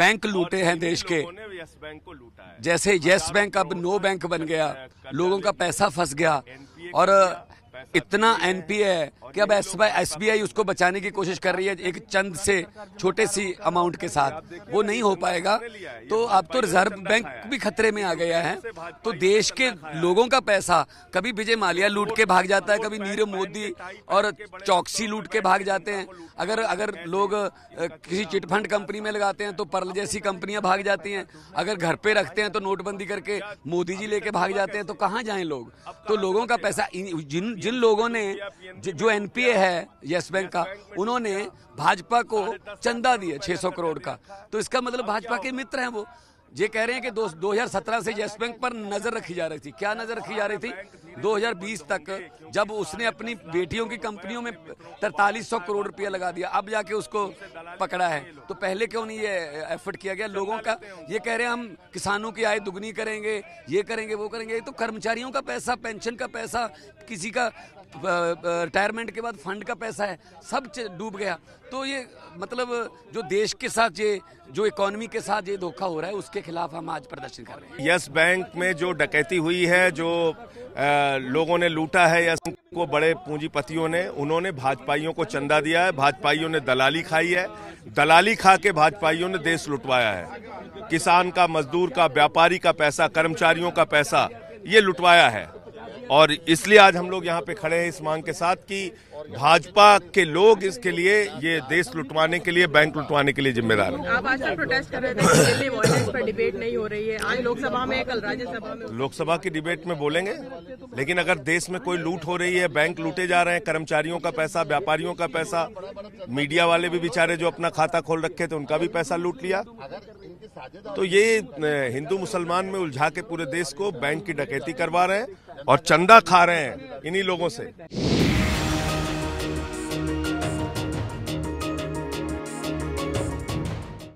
Bank लूटे हैं देश के, यस बैंक को लूटा है। जैसे यस बैंक अब नो बैंक बन गया, लोगों का पैसा फंस गया और इतना एनपीए है कि अब एसबीआई उसको बचाने की कोशिश कर रही है एक चंद से छोटे सी अमाउंट के साथ, वो नहीं हो पाएगा। तो अब तो रिजर्व बैंक भी खतरे में आ गया है। तो देश के लोगों का पैसा कभी विजय माल्या लूट के भाग जाता है, कभी नीरव मोदी और चौकसी लूट के भाग जाते हैं। अगर लोग किसी चिटफंड कंपनी में लगाते हैं तो पर्ल जैसी कंपनियां भाग जाती हैं, अगर घर पे रखते हैं तो नोटबंदी करके मोदी जी लेके भाग जाते हैं। तो कहाँ जाएं लोग? तो लोगों का पैसा, जिन लोगों ने जो एनपीए है यस बैंक का, उन्होंने भाजपा को चंदा दिया 600 करोड़ का, तो इसका मतलब भाजपा के मित्र हैं वो। ये कह रहे हैं कि 2017 से यस बैंक पर नजर रखी जा रही थी। क्या नजर रखी जा रही थी? 2020 तक, जब उसने अपनी बेटियों की कंपनियों में 4300 करोड़ रुपया लगा दिया, अब जाके उसको पकड़ा है। तो पहले क्यों नहीं ये एफर्ट किया गया? लोगों का, ये कह रहे हैं हम किसानों की आय दुगनी करेंगे, ये करेंगे वो करेंगे, तो कर्मचारियों का पैसा, पेंशन का पैसा, किसी का रिटायरमेंट के बाद फंड का पैसा है, सब डूब गया। तो ये मतलब जो देश के साथ, ये जो इकोनॉमी के साथ ये धोखा हो रहा है, उसके खिलाफ हम आज प्रदर्शन कर रहे हैं। यस बैंक में जो डकैती हुई है, जो लोगों ने लूटा है यस बैंक को, बड़े पूंजीपतियों ने, उन्होंने भाजपाइयों को चंदा दिया है, भाजपाइयों ने दलाली खाई है, दलाली खा के भाजपाइयों ने देश लुटवाया है। किसान का, मजदूर का, व्यापारी का पैसा, कर्मचारियों का पैसा ये लुटवाया है। और इसलिए आज हम लोग यहाँ पे खड़े हैं इस मांग के साथ कि भाजपा के लोग इसके लिए, ये देश लुटवाने के लिए, बैंक लुटवाने के लिए जिम्मेदार हैं। आप आज प्रोटेस्ट कर रहे थे कि दिल्ली वायलेंस पर डिबेट नहीं हो रही है, आज लोकसभा में, कल राज्यसभा में। लोकसभा की डिबेट में बोलेंगे, लेकिन अगर देश में कोई लूट हो रही है, बैंक लूटे जा रहे हैं, कर्मचारियों का पैसा, व्यापारियों का पैसा, मीडिया वाले भी बेचारे जो अपना खाता खोल रखे थे उनका भी पैसा लूट लिया, तो ये हिंदू मुसलमान में उलझा के पूरे देश को बैंक की डकैती करवा रहे हैं और चंदा खा रहे हैं इन्हीं लोगों से।